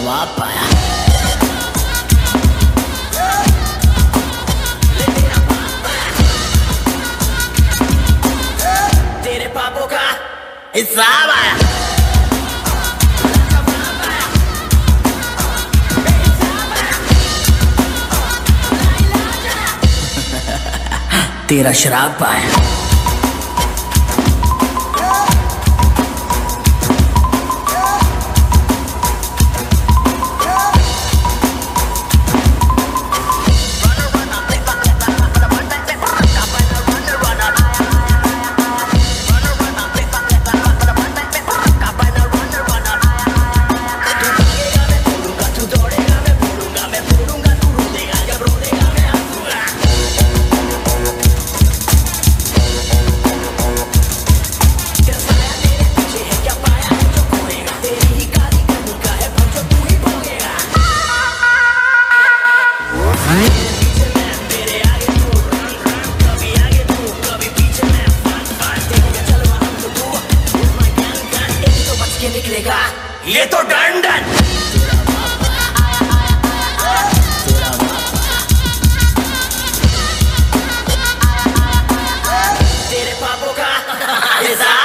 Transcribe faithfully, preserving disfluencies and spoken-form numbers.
तेरा बाप आया। हिसाब आया, तेरा शराब आया, ये तो डन डन। तेरा बाप आया आया आया, तेरा बाप आया आया आया, तेरे पापों का हिसाब।